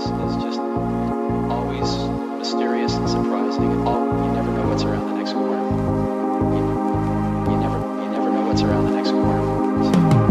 is just always mysterious and surprising. You never know what's around the next corner. You never know what's around the next corner. So.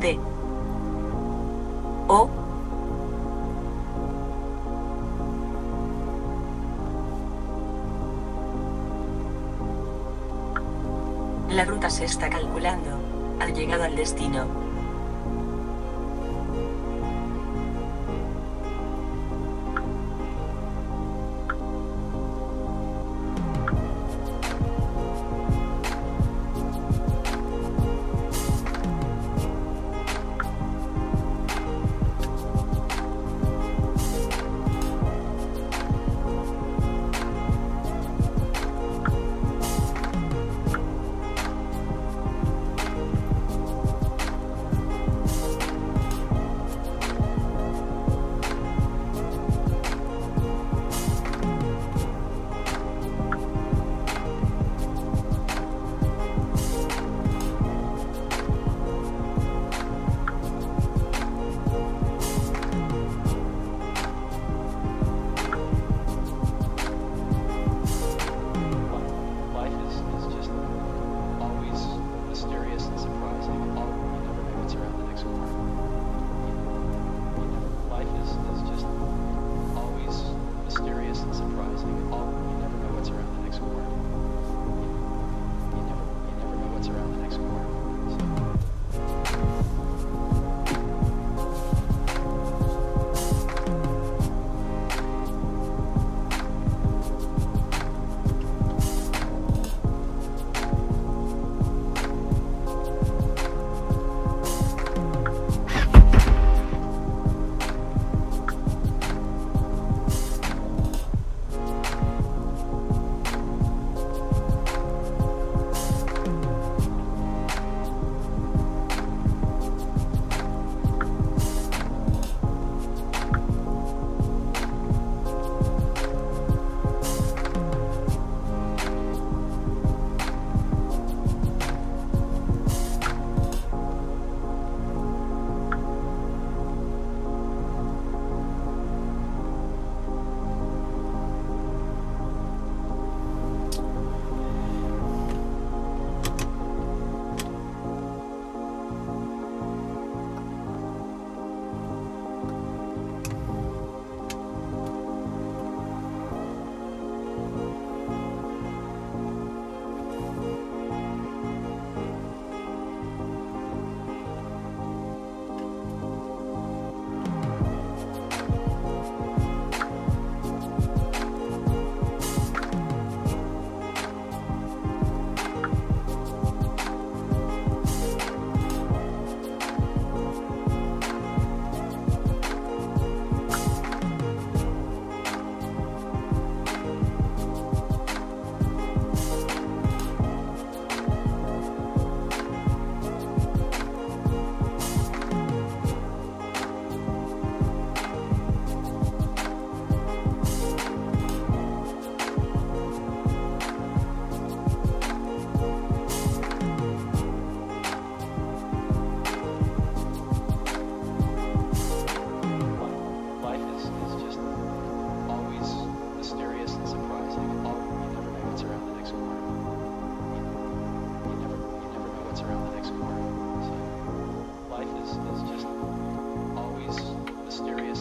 D. O. La ruta se está calculando al llegado al destino.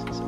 Serious.